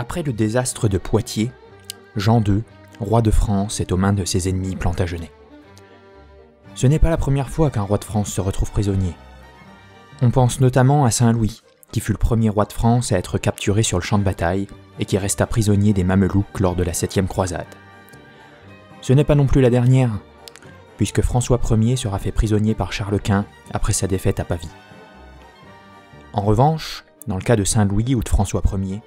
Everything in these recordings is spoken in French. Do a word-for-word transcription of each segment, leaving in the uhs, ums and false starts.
Après le désastre de Poitiers, Jean deux, roi de France, est aux mains de ses ennemis Plantagenêts. Ce n'est pas la première fois qu'un roi de France se retrouve prisonnier. On pense notamment à Saint-Louis, qui fut le premier roi de France à être capturé sur le champ de bataille et qui resta prisonnier des Mamelouks lors de la septième croisade. Ce n'est pas non plus la dernière, puisque François premier sera fait prisonnier par Charles Quint après sa défaite à Pavie. En revanche, dans le cas de Saint-Louis ou de François premier,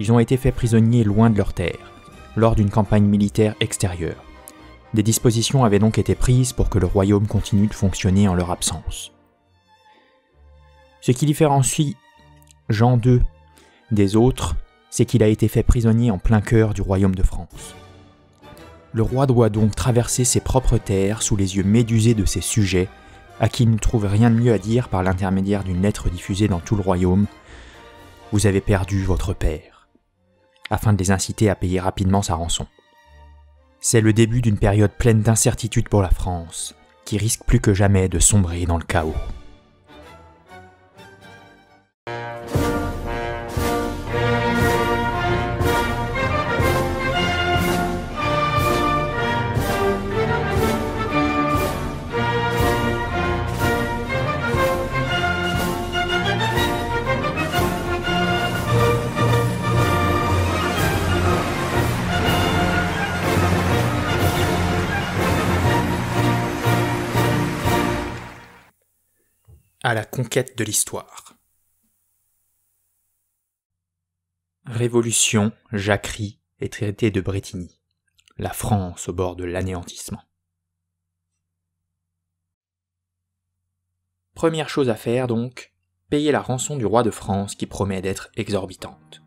ils ont été faits prisonniers loin de leurs terres, lors d'une campagne militaire extérieure. Des dispositions avaient donc été prises pour que le royaume continue de fonctionner en leur absence. Ce qui différencie Jean deux des autres, c'est qu'il a été fait prisonnier en plein cœur du royaume de France. Le roi doit donc traverser ses propres terres sous les yeux médusés de ses sujets, à qui il ne trouve rien de mieux à dire par l'intermédiaire d'une lettre diffusée dans tout le royaume « Vous avez perdu votre père », afin de les inciter à payer rapidement sa rançon. C'est le début d'une période pleine d'incertitudes pour la France, qui risque plus que jamais de sombrer dans le chaos. À la conquête de l'histoire. Révolution, jacquerie et traité de Brétigny. La France au bord de l'anéantissement. Première chose à faire donc, payer la rançon du roi de France qui promet d'être exorbitante.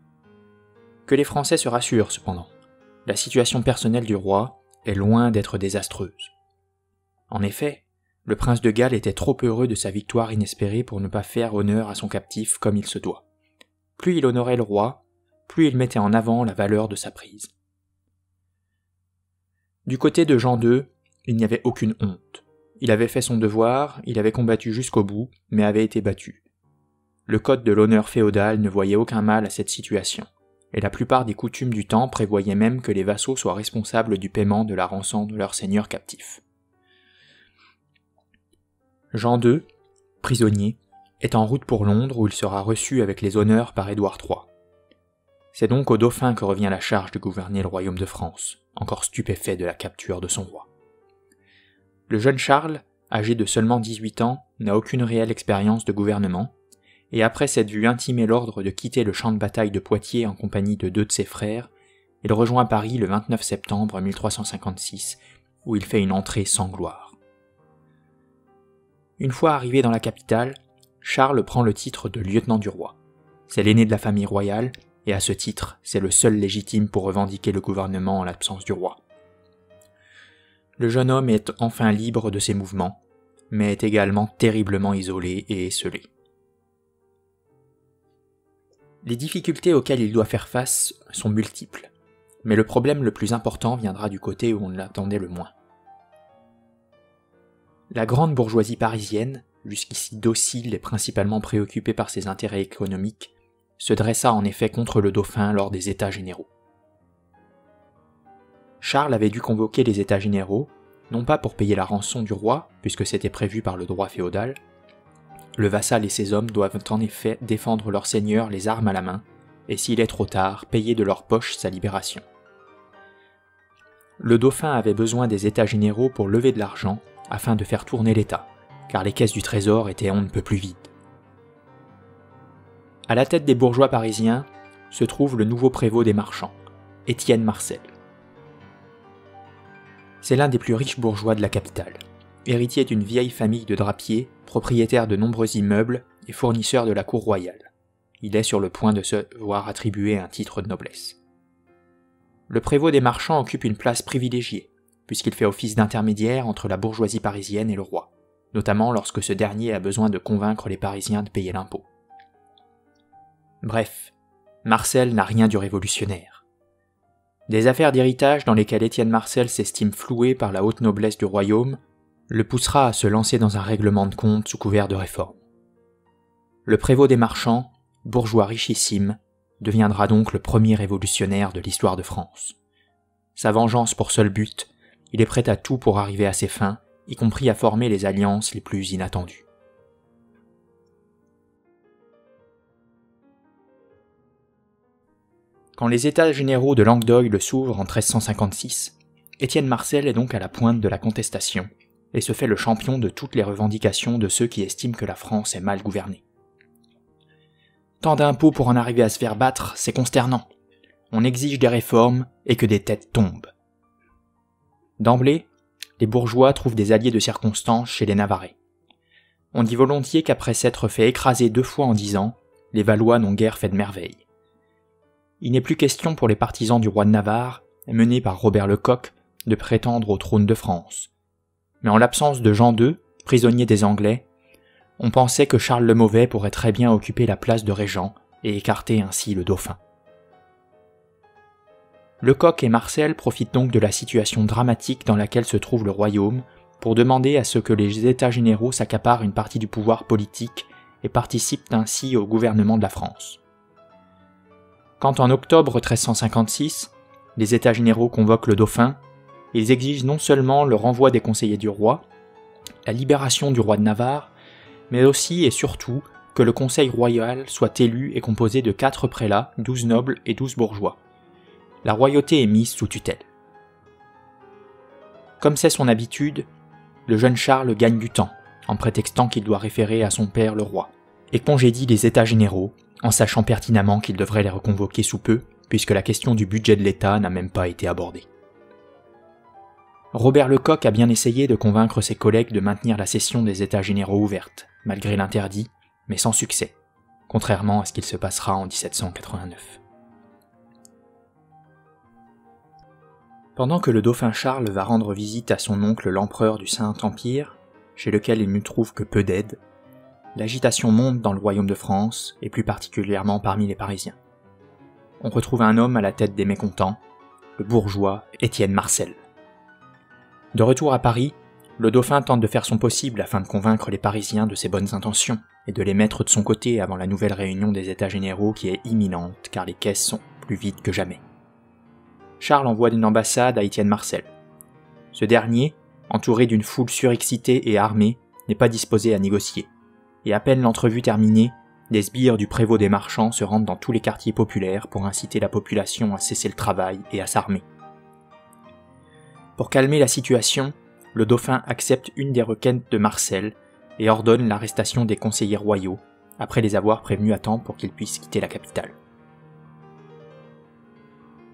Que les Français se rassurent cependant, la situation personnelle du roi est loin d'être désastreuse. En effet, le prince de Galles était trop heureux de sa victoire inespérée pour ne pas faire honneur à son captif comme il se doit. Plus il honorait le roi, plus il mettait en avant la valeur de sa prise. Du côté de Jean deux, il n'y avait aucune honte. Il avait fait son devoir, il avait combattu jusqu'au bout, mais avait été battu. Le code de l'honneur féodal ne voyait aucun mal à cette situation, et la plupart des coutumes du temps prévoyaient même que les vassaux soient responsables du paiement de la rançon de leur seigneur captif. Jean deux, prisonnier, est en route pour Londres où il sera reçu avec les honneurs par Édouard trois. C'est donc au dauphin que revient la charge de gouverner le royaume de France, encore stupéfait de la capture de son roi. Le jeune Charles, âgé de seulement dix-huit ans, n'a aucune réelle expérience de gouvernement, et après s'être vu intimer l'ordre de quitter le champ de bataille de Poitiers en compagnie de deux de ses frères, il rejoint Paris le vingt-neuf septembre mille trois cent cinquante-six, où il fait une entrée sans gloire. Une fois arrivé dans la capitale, Charles prend le titre de lieutenant du roi. C'est l'aîné de la famille royale, et à ce titre, c'est le seul légitime pour revendiquer le gouvernement en l'absence du roi. Le jeune homme est enfin libre de ses mouvements, mais est également terriblement isolé et esseulé. Les difficultés auxquelles il doit faire face sont multiples, mais le problème le plus important viendra du côté où on l'attendait le moins. La grande bourgeoisie parisienne, jusqu'ici docile et principalement préoccupée par ses intérêts économiques, se dressa en effet contre le dauphin lors des États généraux. Charles avait dû convoquer les États généraux, non pas pour payer la rançon du roi, puisque c'était prévu par le droit féodal. Le vassal et ses hommes doivent en effet défendre leur seigneur les armes à la main, et s'il est trop tard, payer de leur poche sa libération. Le dauphin avait besoin des États généraux pour lever de l'argent, afin de faire tourner l'État, car les caisses du trésor étaient on ne peut plus vides. À la tête des bourgeois parisiens se trouve le nouveau prévôt des marchands, Étienne Marcel. C'est l'un des plus riches bourgeois de la capitale, héritier d'une vieille famille de drapiers, propriétaire de nombreux immeubles et fournisseur de la cour royale. Il est sur le point de se voir attribuer un titre de noblesse. Le prévôt des marchands occupe une place privilégiée, puisqu'il fait office d'intermédiaire entre la bourgeoisie parisienne et le roi, notamment lorsque ce dernier a besoin de convaincre les Parisiens de payer l'impôt. Bref, Marcel n'a rien du révolutionnaire. Des affaires d'héritage dans lesquelles Étienne Marcel s'estime floué par la haute noblesse du royaume le poussera à se lancer dans un règlement de compte sous couvert de réforme. Le prévôt des marchands, bourgeois richissime, deviendra donc le premier révolutionnaire de l'histoire de France. Sa vengeance pour seul but, il est prêt à tout pour arriver à ses fins, y compris à former les alliances les plus inattendues. Quand les états généraux de Languedoc s'ouvrent en treize cent cinquante-six, Étienne Marcel est donc à la pointe de la contestation et se fait le champion de toutes les revendications de ceux qui estiment que la France est mal gouvernée. Tant d'impôts pour en arriver à se faire battre, c'est consternant. On exige des réformes et que des têtes tombent. D'emblée, les bourgeois trouvent des alliés de circonstance chez les Navarrais. On dit volontiers qu'après s'être fait écraser deux fois en dix ans, les Valois n'ont guère fait de merveille. Il n'est plus question pour les partisans du roi de Navarre, menés par Robert le Coq, de prétendre au trône de France. Mais en l'absence de Jean deux, prisonnier des Anglais, on pensait que Charles le Mauvais pourrait très bien occuper la place de régent et écarter ainsi le dauphin. Le Coq et Marcel profitent donc de la situation dramatique dans laquelle se trouve le royaume pour demander à ce que les états généraux s'accaparent une partie du pouvoir politique et participent ainsi au gouvernement de la France. Quand en octobre treize cent cinquante-six, les états généraux convoquent le dauphin, ils exigent non seulement le renvoi des conseillers du roi, la libération du roi de Navarre, mais aussi et surtout que le conseil royal soit élu et composé de quatre prélats, douze nobles et douze bourgeois. La royauté est mise sous tutelle. Comme c'est son habitude, le jeune Charles gagne du temps, en prétextant qu'il doit référer à son père le roi, et congédie les états généraux, en sachant pertinemment qu'il devrait les reconvoquer sous peu, puisque la question du budget de l'État n'a même pas été abordée. Robert le Coq a bien essayé de convaincre ses collègues de maintenir la session des états généraux ouverte, malgré l'interdit, mais sans succès, contrairement à ce qu'il se passera en dix-sept cent quatre-vingt-neuf. Pendant que le dauphin Charles va rendre visite à son oncle l'empereur du Saint-Empire, chez lequel il ne trouve que peu d'aide, l'agitation monte dans le royaume de France, et plus particulièrement parmi les Parisiens. On retrouve un homme à la tête des mécontents, le bourgeois Étienne Marcel. De retour à Paris, le dauphin tente de faire son possible afin de convaincre les Parisiens de ses bonnes intentions et de les mettre de son côté avant la nouvelle réunion des états généraux qui est imminente car les caisses sont plus vides que jamais. Charles envoie une ambassade à Étienne Marcel. Ce dernier, entouré d'une foule surexcitée et armée, n'est pas disposé à négocier. Et à peine l'entrevue terminée, des sbires du prévôt des marchands se rendent dans tous les quartiers populaires pour inciter la population à cesser le travail et à s'armer. Pour calmer la situation, le dauphin accepte une des requêtes de Marcel et ordonne l'arrestation des conseillers royaux, après les avoir prévenus à temps pour qu'ils puissent quitter la capitale.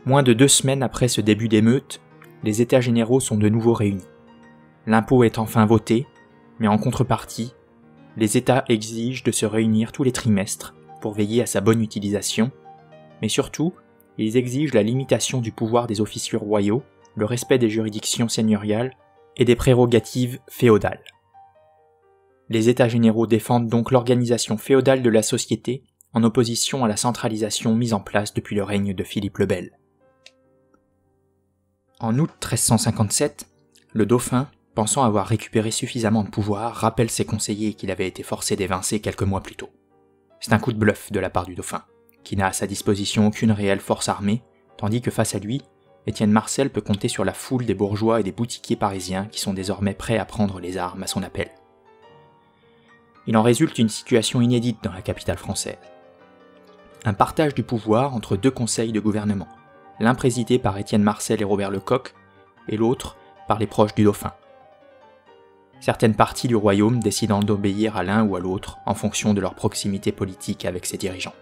Moins de deux semaines après ce début d'émeute, les états généraux sont de nouveau réunis. L'impôt est enfin voté, mais en contrepartie, les états exigent de se réunir tous les trimestres pour veiller à sa bonne utilisation, mais surtout, ils exigent la limitation du pouvoir des officiers royaux, le respect des juridictions seigneuriales et des prérogatives féodales. Les états généraux défendent donc l'organisation féodale de la société en opposition à la centralisation mise en place depuis le règne de Philippe le Bel. En août treize cent cinquante-sept, le dauphin, pensant avoir récupéré suffisamment de pouvoir, rappelle ses conseillers qu'il avait été forcé d'évincer quelques mois plus tôt. C'est un coup de bluff de la part du dauphin, qui n'a à sa disposition aucune réelle force armée, tandis que face à lui, Étienne Marcel peut compter sur la foule des bourgeois et des boutiquiers parisiens qui sont désormais prêts à prendre les armes à son appel. Il en résulte une situation inédite dans la capitale française. Un partage du pouvoir entre deux conseils de gouvernement, l'un présidé par Étienne Marcel et Robert le Coq, et l'autre par les proches du dauphin. Certaines parties du royaume décidant d'obéir à l'un ou à l'autre en fonction de leur proximité politique avec ses dirigeants.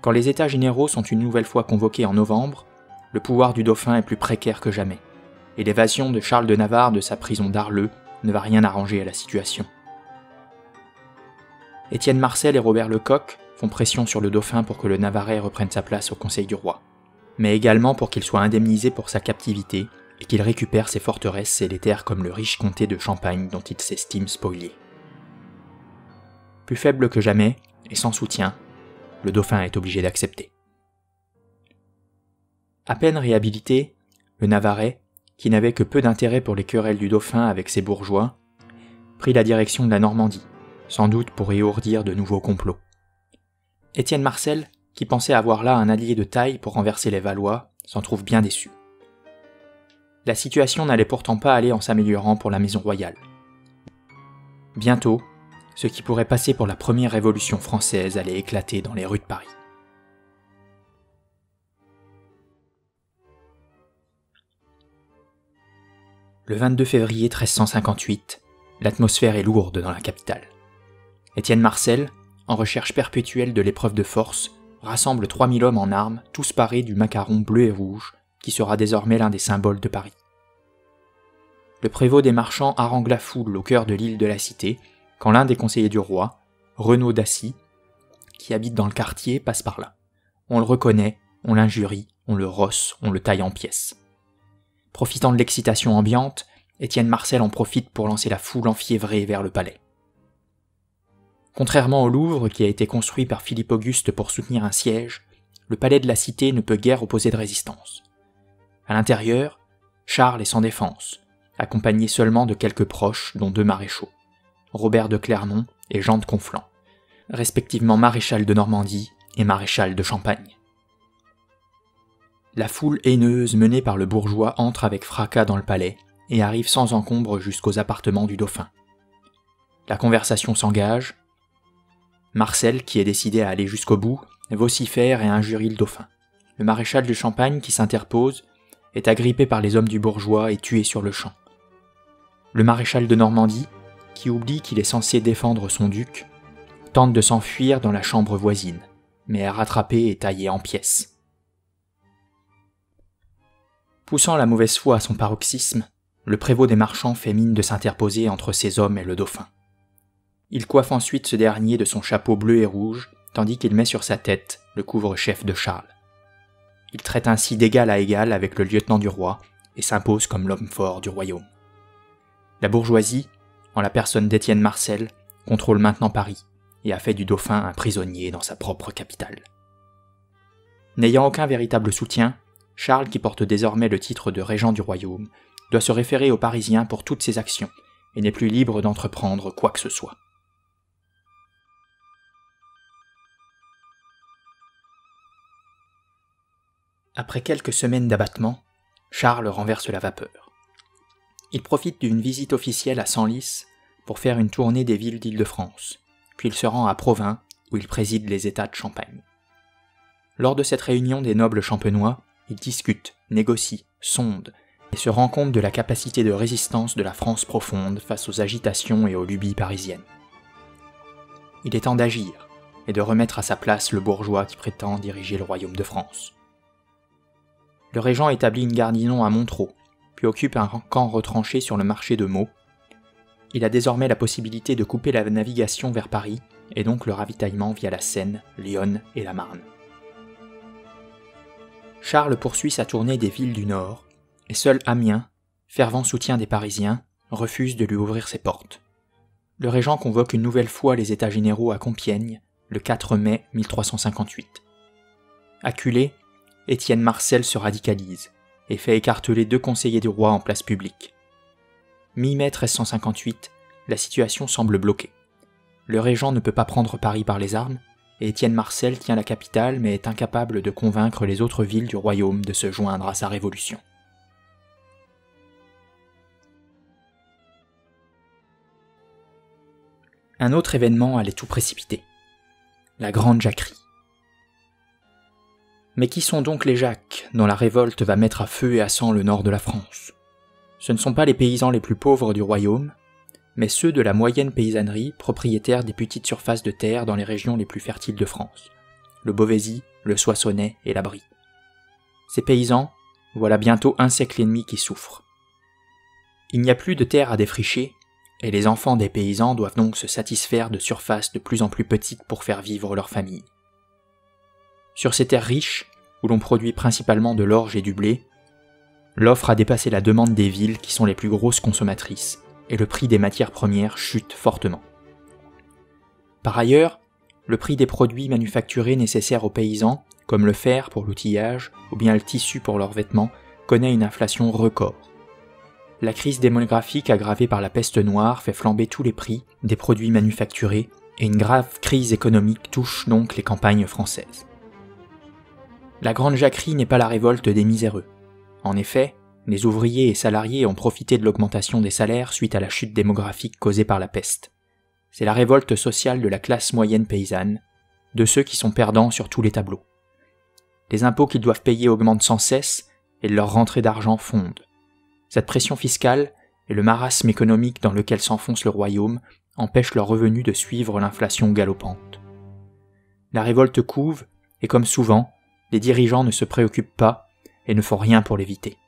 Quand les états généraux sont une nouvelle fois convoqués en novembre, le pouvoir du dauphin est plus précaire que jamais, et l'évasion de Charles de Navarre de sa prison d'Arleux ne va rien arranger à la situation. Étienne Marcel et Robert le Coq font pression sur le dauphin pour que le Navarrais reprenne sa place au conseil du roi, mais également pour qu'il soit indemnisé pour sa captivité et qu'il récupère ses forteresses et les terres comme le riche comté de Champagne dont il s'estime spolié. Plus faible que jamais, et sans soutien, le dauphin est obligé d'accepter. À peine réhabilité, le Navarrais, qui n'avait que peu d'intérêt pour les querelles du dauphin avec ses bourgeois, prit la direction de la Normandie, sans doute pour éourdir de nouveaux complots. Étienne Marcel, qui pensait avoir là un allié de taille pour renverser les Valois, s'en trouve bien déçu. La situation n'allait pourtant pas aller en s'améliorant pour la maison royale. Bientôt, ce qui pourrait passer pour la première révolution française allait éclater dans les rues de Paris. Le vingt-deux février mille trois cent cinquante-huit, l'atmosphère est lourde dans la capitale. Étienne Marcel, en recherche perpétuelle de l'épreuve de force, rassemble trois mille hommes en armes, tous parés du macaron bleu et rouge, qui sera désormais l'un des symboles de Paris. Le prévôt des marchands harangue la foule au cœur de l'île de la Cité, quand l'un des conseillers du roi, Renaud d'Assy, qui habite dans le quartier, passe par là. On le reconnaît, on l'injurie, on le rosse, on le taille en pièces. Profitant de l'excitation ambiante, Étienne Marcel en profite pour lancer la foule enfiévrée vers le palais. Contrairement au Louvre, qui a été construit par Philippe Auguste pour soutenir un siège, le palais de la Cité ne peut guère opposer de résistance. À l'intérieur, Charles est sans défense, accompagné seulement de quelques proches, dont deux maréchaux, Robert de Clermont et Jean de Conflans, respectivement maréchal de Normandie et maréchal de Champagne. La foule haineuse menée par le bourgeois entre avec fracas dans le palais et arrive sans encombre jusqu'aux appartements du dauphin. La conversation s'engage. Marcel, qui est décidé à aller jusqu'au bout, vocifère et injurie le dauphin. Le maréchal de Champagne, qui s'interpose, est agrippé par les hommes du bourgeois et tué sur le champ. Le maréchal de Normandie, qui oublie qu'il est censé défendre son duc, tente de s'enfuir dans la chambre voisine, mais est rattrapé et taillé en pièces. Poussant la mauvaise foi à son paroxysme, le prévôt des marchands fait mine de s'interposer entre ses hommes et le dauphin. Il coiffe ensuite ce dernier de son chapeau bleu et rouge, tandis qu'il met sur sa tête le couvre-chef de Charles. Il traite ainsi d'égal à égal avec le lieutenant du roi et s'impose comme l'homme fort du royaume. La bourgeoisie, en la personne d'Étienne Marcel, contrôle maintenant Paris et a fait du dauphin un prisonnier dans sa propre capitale. N'ayant aucun véritable soutien, Charles, qui porte désormais le titre de régent du royaume, doit se référer aux Parisiens pour toutes ses actions et n'est plus libre d'entreprendre quoi que ce soit. Après quelques semaines d'abattement, Charles renverse la vapeur. Il profite d'une visite officielle à Senlis pour faire une tournée des villes d'Île-de-France, puis il se rend à Provins où il préside les États de Champagne. Lors de cette réunion des nobles champenois, ils discutent, négocient, sondent et se rendent compte de la capacité de résistance de la France profonde face aux agitations et aux lubies parisiennes. Il est temps d'agir et de remettre à sa place le bourgeois qui prétend diriger le royaume de France. Le régent établit une garnison à Montereau, puis occupe un camp retranché sur le marché de Meaux. Il a désormais la possibilité de couper la navigation vers Paris, et donc le ravitaillement via la Seine, l'Yonne et la Marne. Charles poursuit sa tournée des villes du Nord, et seul Amiens, fervent soutien des Parisiens, refuse de lui ouvrir ses portes. Le régent convoque une nouvelle fois les États généraux à Compiègne, le quatre mai mille trois cent cinquante-huit. Acculé, Étienne Marcel se radicalise et fait écarteler deux conseillers du roi en place publique. mi-mai mille trois cent cinquante-huit, la situation semble bloquée. Le régent ne peut pas prendre Paris par les armes, et Étienne Marcel tient la capitale mais est incapable de convaincre les autres villes du royaume de se joindre à sa révolution. Un autre événement allait tout précipiter. La Grande Jacquerie. Mais qui sont donc les Jacques, dont la révolte va mettre à feu et à sang le nord de la France? Ce ne sont pas les paysans les plus pauvres du royaume, mais ceux de la moyenne paysannerie, propriétaires des petites surfaces de terre dans les régions les plus fertiles de France, le Beauvaisis, le Soissonnais et la Brie. Ces paysans, voilà bientôt un siècle et demi qui souffrent. Il n'y a plus de terre à défricher, et les enfants des paysans doivent donc se satisfaire de surfaces de plus en plus petites pour faire vivre leur famille. Sur ces terres riches, où l'on produit principalement de l'orge et du blé, l'offre a dépassé la demande des villes qui sont les plus grosses consommatrices, et le prix des matières premières chute fortement. Par ailleurs, le prix des produits manufacturés nécessaires aux paysans, comme le fer pour l'outillage ou bien le tissu pour leurs vêtements, connaît une inflation record. La crise démographique aggravée par la peste noire fait flamber tous les prix des produits manufacturés et une grave crise économique touche donc les campagnes françaises. La Grande Jacquerie n'est pas la révolte des miséreux. En effet, les ouvriers et salariés ont profité de l'augmentation des salaires suite à la chute démographique causée par la peste. C'est la révolte sociale de la classe moyenne paysanne, de ceux qui sont perdants sur tous les tableaux. Les impôts qu'ils doivent payer augmentent sans cesse et leurs rentrées d'argent fondent. Cette pression fiscale et le marasme économique dans lequel s'enfonce le royaume empêchent leurs revenus de suivre l'inflation galopante. La révolte couve, et comme souvent, les dirigeants ne se préoccupent pas et ne font rien pour l'éviter.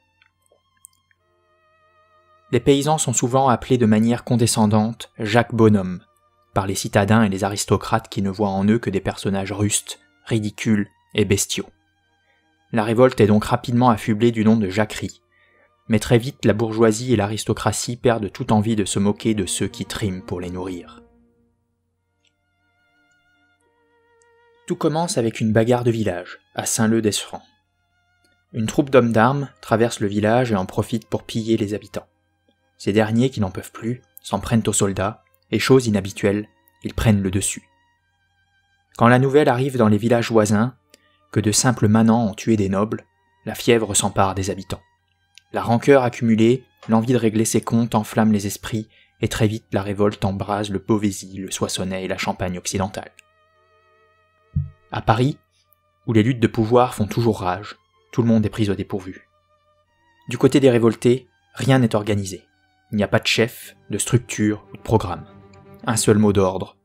Les paysans sont souvent appelés de manière condescendante « Jacques Bonhomme » par les citadins et les aristocrates qui ne voient en eux que des personnages rustes, ridicules et bestiaux. La révolte est donc rapidement affublée du nom de jacquerie, mais très vite la bourgeoisie et l'aristocratie perdent toute envie de se moquer de ceux qui triment pour les nourrir. Tout commence avec une bagarre de village, à Saint-Leu-d'Esfrancs. Une troupe d'hommes d'armes traverse le village et en profite pour piller les habitants. Ces derniers, qui n'en peuvent plus, s'en prennent aux soldats, et chose inhabituelle, ils prennent le dessus. Quand la nouvelle arrive dans les villages voisins, que de simples manants ont tué des nobles, la fièvre s'empare des habitants. La rancœur accumulée, l'envie de régler ses comptes enflamme les esprits, et très vite la révolte embrase le Beauvaisis, le Soissonnais et la Champagne occidentale. À Paris, où les luttes de pouvoir font toujours rage, tout le monde est pris au dépourvu. Du côté des révoltés, rien n'est organisé. Il n'y a pas de chef, de structure ou de programme. Un seul mot d'ordre,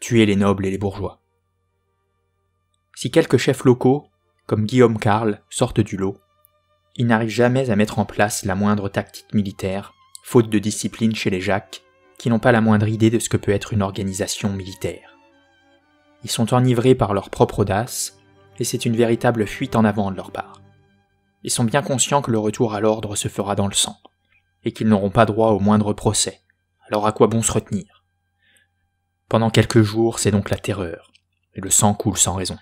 tuer les nobles et les bourgeois. Si quelques chefs locaux, comme Guillaume Carle, sortent du lot, ils n'arrivent jamais à mettre en place la moindre tactique militaire, faute de discipline chez les Jacques, qui n'ont pas la moindre idée de ce que peut être une organisation militaire. Ils sont enivrés par leur propre audace, et c'est une véritable fuite en avant de leur part. Ils sont bien conscients que le retour à l'ordre se fera dans le sang, et qu'ils n'auront pas droit au moindre procès, alors à quoi bon se retenir? Pendant quelques jours, c'est donc la terreur, et le sang coule sans raison.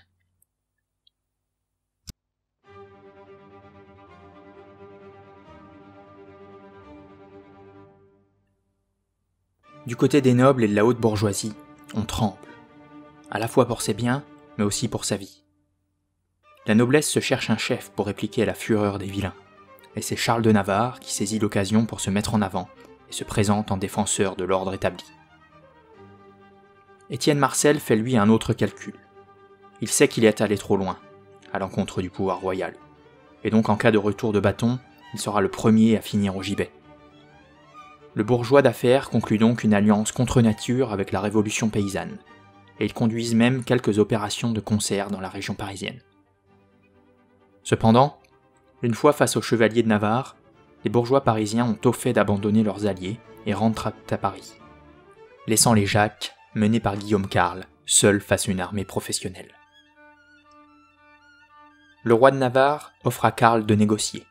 Du côté des nobles et de la haute bourgeoisie, on tremble. À la fois pour ses biens, mais aussi pour sa vie. La noblesse se cherche un chef pour répliquer à la fureur des vilains, et c'est Charles de Navarre qui saisit l'occasion pour se mettre en avant et se présente en défenseur de l'ordre établi. Étienne Marcel fait lui un autre calcul. Il sait qu'il est allé trop loin, à l'encontre du pouvoir royal, et donc en cas de retour de bâton, il sera le premier à finir au gibet. Le bourgeois d'affaires conclut donc une alliance contre nature avec la révolution paysanne, et ils conduisent même quelques opérations de concert dans la région parisienne. Cependant, une fois face aux chevaliers de Navarre, les bourgeois parisiens ont au fait d'abandonner leurs alliés et rentrent à Paris, laissant les Jacques, menés par Guillaume Carle, seuls face à une armée professionnelle. Le roi de Navarre offre à Carle de négocier,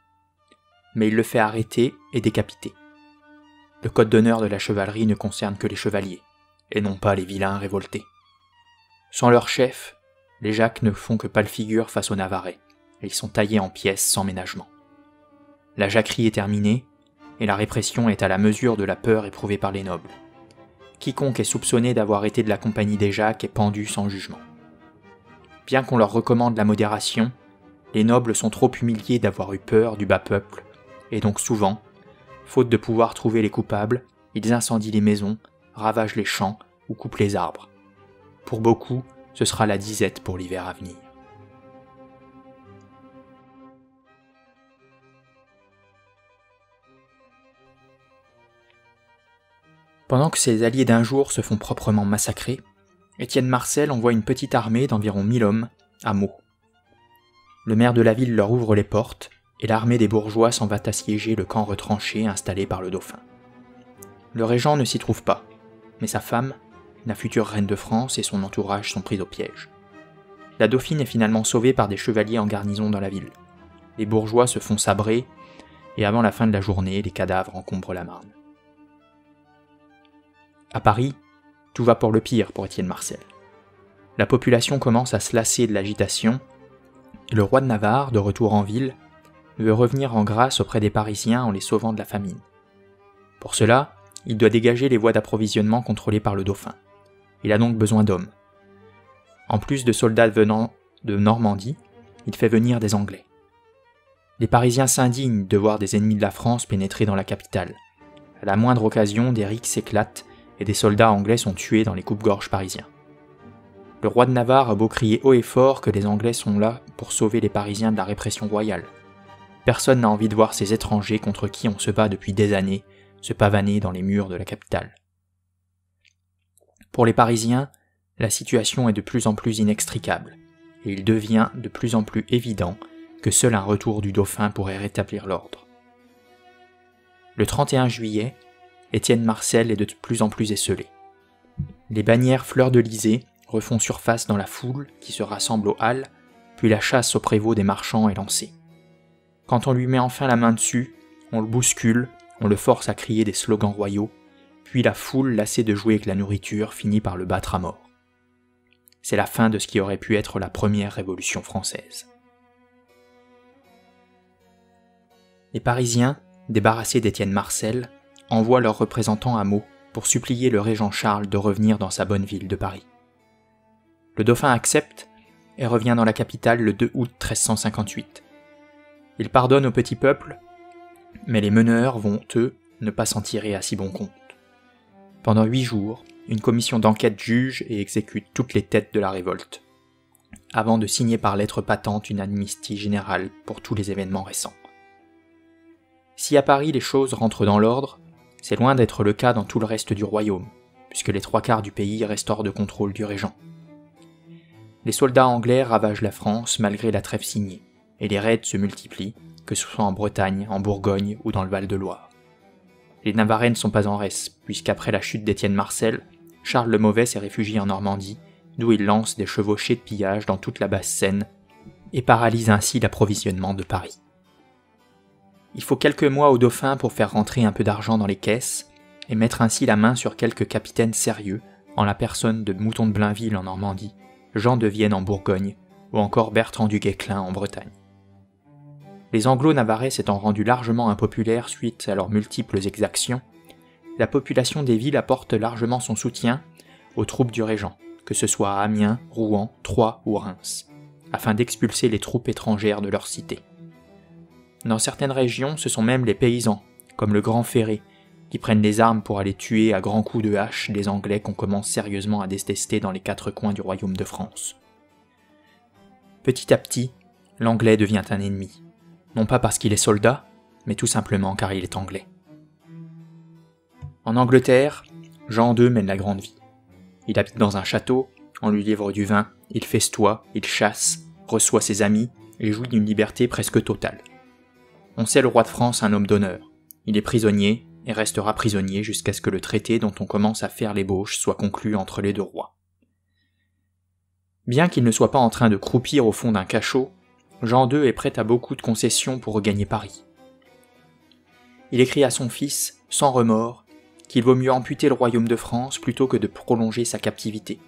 mais il le fait arrêter et décapiter. Le code d'honneur de la chevalerie ne concerne que les chevaliers, et non pas les vilains révoltés. Sans leur chef, les Jacques ne font que pâle figure face aux Navarrais, et ils sont taillés en pièces sans ménagement. La jacquerie est terminée, et la répression est à la mesure de la peur éprouvée par les nobles. Quiconque est soupçonné d'avoir été de la compagnie des Jacques est pendu sans jugement. Bien qu'on leur recommande la modération, les nobles sont trop humiliés d'avoir eu peur du bas peuple, et donc souvent, faute de pouvoir trouver les coupables, ils incendient les maisons, ravagent les champs ou coupent les arbres. Pour beaucoup, ce sera la disette pour l'hiver à venir. Pendant que ses alliés d'un jour se font proprement massacrer, Étienne Marcel envoie une petite armée d'environ mille hommes à Meaux. Le maire de la ville leur ouvre les portes, et l'armée des bourgeois s'en va assiéger le camp retranché installé par le dauphin. Le régent ne s'y trouve pas, mais sa femme, la future reine de France et son entourage sont pris au piège. La dauphine est finalement sauvée par des chevaliers en garnison dans la ville. Les bourgeois se font sabrer, et avant la fin de la journée, les cadavres encombrent la Marne. À Paris, tout va pour le pire pour Étienne Marcel. La population commence à se lasser de l'agitation, et le roi de Navarre, de retour en ville, veut revenir en grâce auprès des Parisiens en les sauvant de la famine. Pour cela, il doit dégager les voies d'approvisionnement contrôlées par le dauphin. Il a donc besoin d'hommes. En plus de soldats venant de Normandie, il fait venir des Anglais. Les Parisiens s'indignent de voir des ennemis de la France pénétrer dans la capitale. À la moindre occasion, des rixes s'éclatent et des soldats anglais sont tués dans les coupe-gorges parisiens. Le roi de Navarre a beau crier haut et fort que les Anglais sont là pour sauver les Parisiens de la répression royale. Personne n'a envie de voir ces étrangers contre qui on se bat depuis des années se pavaner dans les murs de la capitale. Pour les Parisiens, la situation est de plus en plus inextricable, et il devient de plus en plus évident que seul un retour du dauphin pourrait rétablir l'ordre. Le trente et un juillet, Étienne Marcel est de plus en plus esseulé. Les bannières fleur-de-lysée refont surface dans la foule qui se rassemble aux halles, puis la chasse au prévôt des marchands est lancée. Quand on lui met enfin la main dessus, on le bouscule, on le force à crier des slogans royaux, puis la foule, lassée de jouer avec la nourriture, finit par le battre à mort. C'est la fin de ce qui aurait pu être la première Révolution française. Les Parisiens, débarrassés d'Étienne Marcel, envoient leurs représentants à Meaux pour supplier le régent Charles de revenir dans sa bonne ville de Paris. Le dauphin accepte et revient dans la capitale le deux août mille trois cent cinquante-huit. Il pardonne au petit peuple, mais les meneurs vont, eux, ne pas s'en tirer à si bon compte. Pendant huit jours, une commission d'enquête juge et exécute toutes les têtes de la révolte, avant de signer par lettre patente une amnistie générale pour tous les événements récents. Si à Paris les choses rentrent dans l'ordre, c'est loin d'être le cas dans tout le reste du royaume, puisque les trois quarts du pays restent hors de contrôle du régent. Les soldats anglais ravagent la France malgré la trêve signée, et les raids se multiplient, que ce soit en Bretagne, en Bourgogne ou dans le Val-de-Loire. Les Navarrais ne sont pas en reste, puisqu'après la chute d'Étienne Marcel, Charles le Mauvais s'est réfugié en Normandie, d'où il lance des chevauchées de pillage dans toute la Basse-Seine, et paralyse ainsi l'approvisionnement de Paris. Il faut quelques mois au dauphin pour faire rentrer un peu d'argent dans les caisses et mettre ainsi la main sur quelques capitaines sérieux en la personne de Mouton de Blainville en Normandie, Jean de Vienne en Bourgogne ou encore Bertrand du Guesclin en Bretagne. Les anglo-navarrais s'étant rendus largement impopulaires suite à leurs multiples exactions, la population des villes apporte largement son soutien aux troupes du régent, que ce soit à Amiens, Rouen, Troyes ou Reims, afin d'expulser les troupes étrangères de leur cité. Dans certaines régions, ce sont même les paysans, comme le Grand Ferré, qui prennent les armes pour aller tuer à grands coups de hache les Anglais qu'on commence sérieusement à détester dans les quatre coins du royaume de France. Petit à petit, l'Anglais devient un ennemi, non pas parce qu'il est soldat, mais tout simplement car il est anglais. En Angleterre, Jean deux mène la grande vie. Il habite dans un château, on lui livre du vin, il festoie, il chasse, reçoit ses amis et jouit d'une liberté presque totale. On sait le roi de France un homme d'honneur. Il est prisonnier et restera prisonnier jusqu'à ce que le traité dont on commence à faire l'ébauche soit conclu entre les deux rois. Bien qu'il ne soit pas en train de croupir au fond d'un cachot, Jean deux est prêt à beaucoup de concessions pour regagner Paris. Il écrit à son fils, sans remords, qu'il vaut mieux amputer le royaume de France plutôt que de prolonger sa captivité.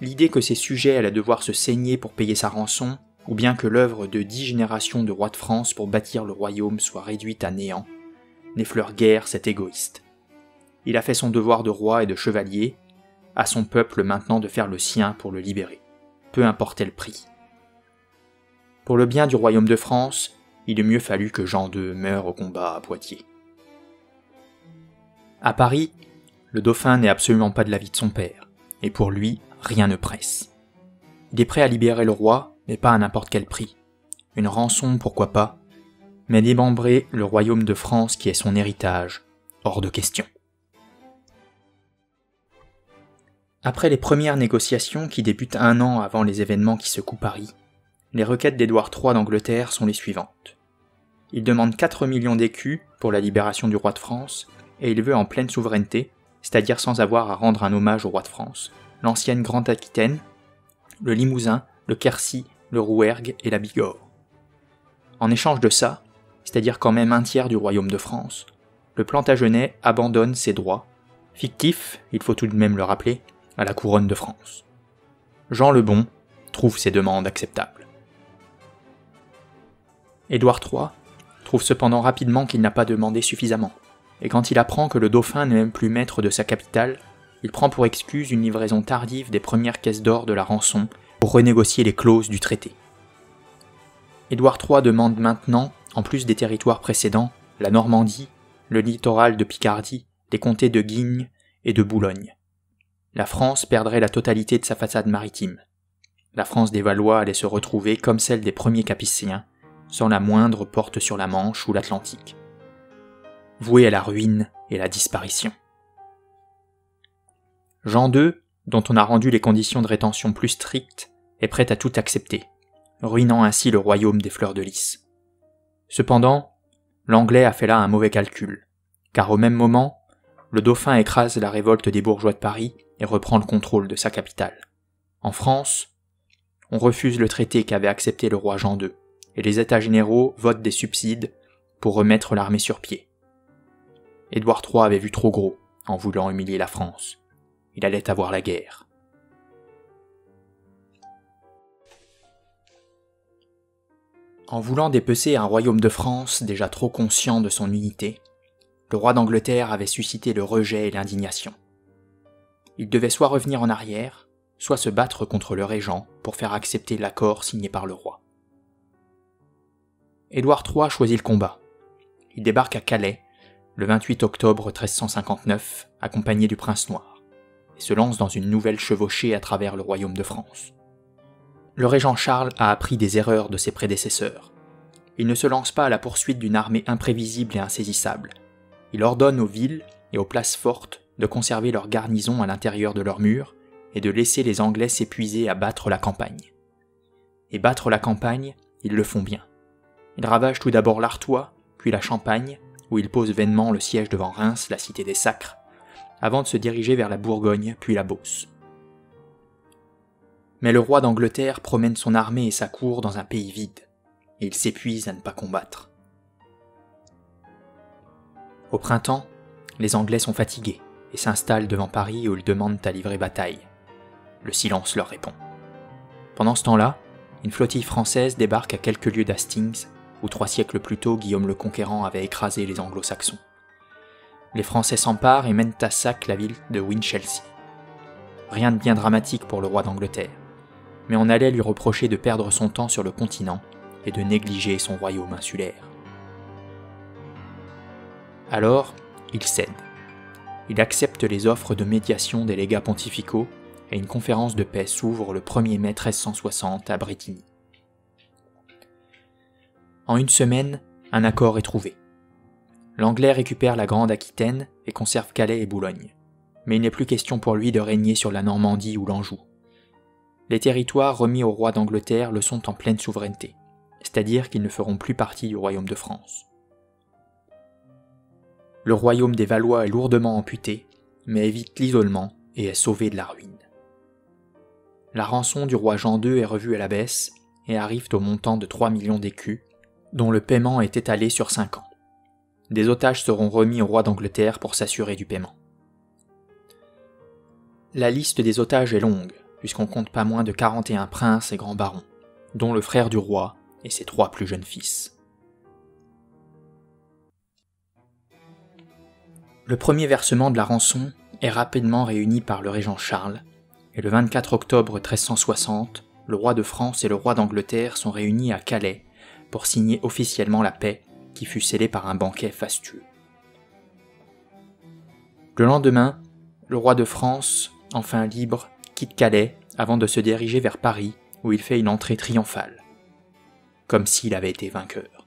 L'idée que ses sujets allaient devoir se saigner pour payer sa rançon, ou bien que l'œuvre de dix générations de rois de France pour bâtir le royaume soit réduite à néant, n'effleure guère cet égoïste. Il a fait son devoir de roi et de chevalier, à son peuple maintenant de faire le sien pour le libérer, peu importait le prix. Pour le bien du royaume de France, il eût mieux fallu que Jean deux meure au combat à Poitiers. À Paris, le dauphin n'est absolument pas de l'avis de son père, et pour lui, rien ne presse. Il est prêt à libérer le roi, mais pas à n'importe quel prix. Une rançon, pourquoi pas, mais démembrer le royaume de France qui est son héritage, hors de question. Après les premières négociations qui débutent un an avant les événements qui secouent Paris, les requêtes d'Édouard trois d'Angleterre sont les suivantes. Il demande quatre millions d'écus pour la libération du roi de France, et il veut en pleine souveraineté, c'est-à-dire sans avoir à rendre un hommage au roi de France, l'ancienne Grande Aquitaine, le Limousin, le Quercy, le Rouergue et la Bigorre. En échange de ça, c'est-à-dire quand même un tiers du royaume de France, le Plantagenêt abandonne ses droits, fictifs, il faut tout de même le rappeler, à la couronne de France. Jean le Bon trouve ces demandes acceptables. Édouard trois trouve cependant rapidement qu'il n'a pas demandé suffisamment, et quand il apprend que le dauphin n'est même plus maître de sa capitale, il prend pour excuse une livraison tardive des premières caisses d'or de la rançon pour renégocier les clauses du traité. Édouard trois demande maintenant, en plus des territoires précédents, la Normandie, le littoral de Picardie, les comtés de Guignes et de Boulogne. La France perdrait la totalité de sa façade maritime. La France des Valois allait se retrouver comme celle des premiers Capétiens, sans la moindre porte sur la Manche ou l'Atlantique. Vouée à la ruine et la disparition. Jean deux, dont on a rendu les conditions de rétention plus strictes, est prêt à tout accepter, ruinant ainsi le royaume des fleurs de lys. Cependant, l'Anglais a fait là un mauvais calcul, car au même moment, le dauphin écrase la révolte des bourgeois de Paris et reprend le contrôle de sa capitale. En France, on refuse le traité qu'avait accepté le roi Jean deux, et les États généraux votent des subsides pour remettre l'armée sur pied. Édouard trois avait vu trop gros en voulant humilier la France. Il allait avoir la guerre. En voulant dépecer un royaume de France déjà trop conscient de son unité, le roi d'Angleterre avait suscité le rejet et l'indignation. Il devait soit revenir en arrière, soit se battre contre le régent pour faire accepter l'accord signé par le roi. Édouard trois choisit le combat. Il débarque à Calais, le vingt-huit octobre mille trois cent cinquante-neuf, accompagné du prince noir, et se lance dans une nouvelle chevauchée à travers le royaume de France. Le régent Charles a appris des erreurs de ses prédécesseurs. Il ne se lance pas à la poursuite d'une armée imprévisible et insaisissable. Il ordonne aux villes et aux places fortes de conserver leur garnison à l'intérieur de leurs murs et de laisser les Anglais s'épuiser à battre la campagne. Et battre la campagne, ils le font bien. Ils ravagent tout d'abord l'Artois, puis la Champagne, où ils posent vainement le siège devant Reims, la cité des Sacres, avant de se diriger vers la Bourgogne, puis la Beauce. Mais le roi d'Angleterre promène son armée et sa cour dans un pays vide, et il s'épuise à ne pas combattre. Au printemps, les Anglais sont fatigués et s'installent devant Paris où ils demandent à livrer bataille. Le silence leur répond. Pendant ce temps-là, une flottille française débarque à quelques lieues d'Hastings, où trois siècles plus tôt Guillaume le Conquérant avait écrasé les Anglo-Saxons. Les Français s'emparent et mènent à sac la ville de Winchelsea. Rien de bien dramatique pour le roi d'Angleterre, mais on allait lui reprocher de perdre son temps sur le continent et de négliger son royaume insulaire. Alors, il cède. Il accepte les offres de médiation des légats pontificaux et une conférence de paix s'ouvre le premier mai mille trois cent soixante à Brétigny. En une semaine, un accord est trouvé. L'Anglais récupère la Grande Aquitaine et conserve Calais et Boulogne, mais il n'est plus question pour lui de régner sur la Normandie ou l'Anjou. Les territoires remis au roi d'Angleterre le sont en pleine souveraineté, c'est-à-dire qu'ils ne feront plus partie du royaume de France. Le royaume des Valois est lourdement amputé, mais évite l'isolement et est sauvé de la ruine. La rançon du roi Jean deux est revue à la baisse et arrive au montant de trois millions d'écus, dont le paiement est étalé sur cinq ans. Des otages seront remis au roi d'Angleterre pour s'assurer du paiement. La liste des otages est longue, puisqu'on compte pas moins de quarante et un princes et grands barons, dont le frère du roi et ses trois plus jeunes fils. Le premier versement de la rançon est rapidement réuni par le régent Charles, et le vingt-quatre octobre mille trois cent soixante, le roi de France et le roi d'Angleterre sont réunis à Calais pour signer officiellement la paix, qui fut scellé par un banquet fastueux. Le lendemain, le roi de France, enfin libre, quitte Calais avant de se diriger vers Paris où il fait une entrée triomphale, comme s'il avait été vainqueur.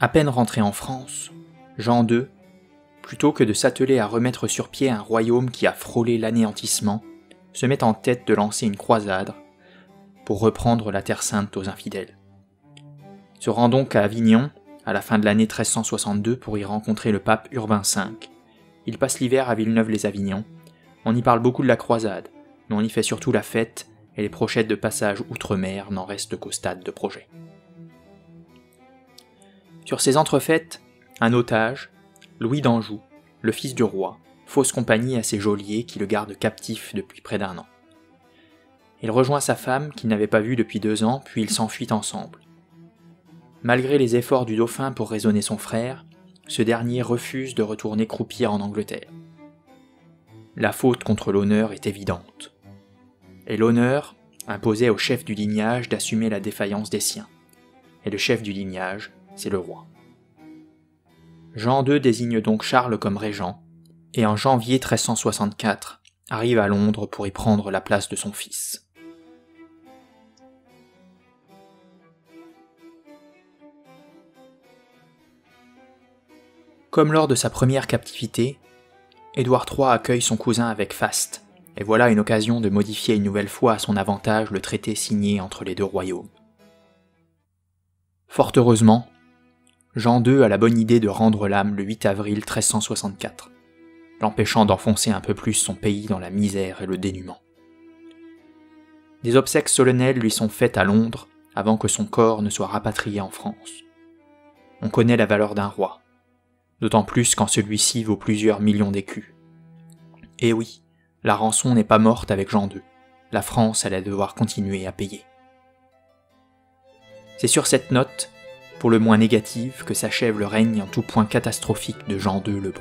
À peine rentré en France, Jean deux, plutôt que de s'atteler à remettre sur pied un royaume qui a frôlé l'anéantissement, se met en tête de lancer une croisade pour reprendre la Terre Sainte aux infidèles. Se rend donc à Avignon, à la fin de l'année mille trois cent soixante-deux, pour y rencontrer le pape Urbain cinq. Il passe l'hiver à Villeneuve-les-Avignon. On y parle beaucoup de la croisade, mais on y fait surtout la fête, et les brochettes de passage outre-mer n'en restent qu'au stade de projet. Sur ces entrefaites, un otage, Louis d'Anjou, le fils du roi, fausse compagnie à ses geôliers qui le gardent captif depuis près d'un an. Il rejoint sa femme, qu'il n'avait pas vue depuis deux ans, puis ils s'enfuient ensemble. Malgré les efforts du dauphin pour raisonner son frère, ce dernier refuse de retourner croupir en Angleterre. la faute contre l'honneur est évidente. Et l'honneur imposait au chef du lignage d'assumer la défaillance des siens. Et le chef du lignage, c'est le roi. Jean deux désigne donc Charles comme régent, et en janvier treize cent soixante-quatre, arrive à Londres pour y prendre la place de son fils. Comme lors de sa première captivité, Édouard trois accueille son cousin avec faste, et voilà une occasion de modifier une nouvelle fois à son avantage le traité signé entre les deux royaumes. Fort heureusement, Jean deux a la bonne idée de rendre l'âme le huit avril treize cent soixante-quatre, l'empêchant d'enfoncer un peu plus son pays dans la misère et le dénuement. Des obsèques solennelles lui sont faites à Londres avant que son corps ne soit rapatrié en France. On connaît la valeur d'un roi, d'autant plus quand celui-ci vaut plusieurs millions d'écus. Et oui, la rançon n'est pas morte avec Jean deux, la France allait devoir continuer à payer. C'est sur cette note, pour le moins négative, que s'achève le règne en tout point catastrophique de Jean deux le Bon.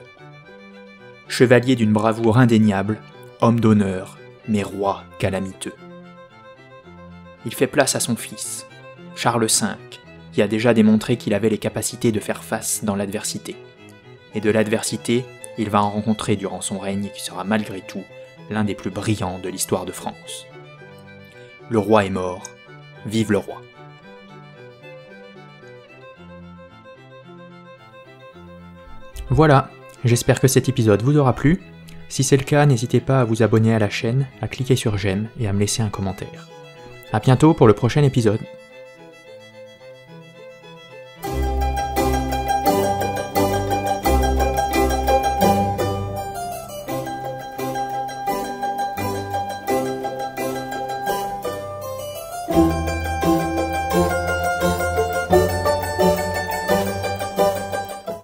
Chevalier d'une bravoure indéniable, homme d'honneur, mais roi calamiteux. Il fait place à son fils, Charles cinq, qui a déjà démontré qu'il avait les capacités de faire face dans l'adversité. Et de l'adversité, il va en rencontrer durant son règne qui sera malgré tout l'un des plus brillants de l'histoire de France. Le roi est mort, vive le roi! Voilà, j'espère que cet épisode vous aura plu. Si c'est le cas, n'hésitez pas à vous abonner à la chaîne, à cliquer sur j'aime et à me laisser un commentaire. A bientôt pour le prochain épisode.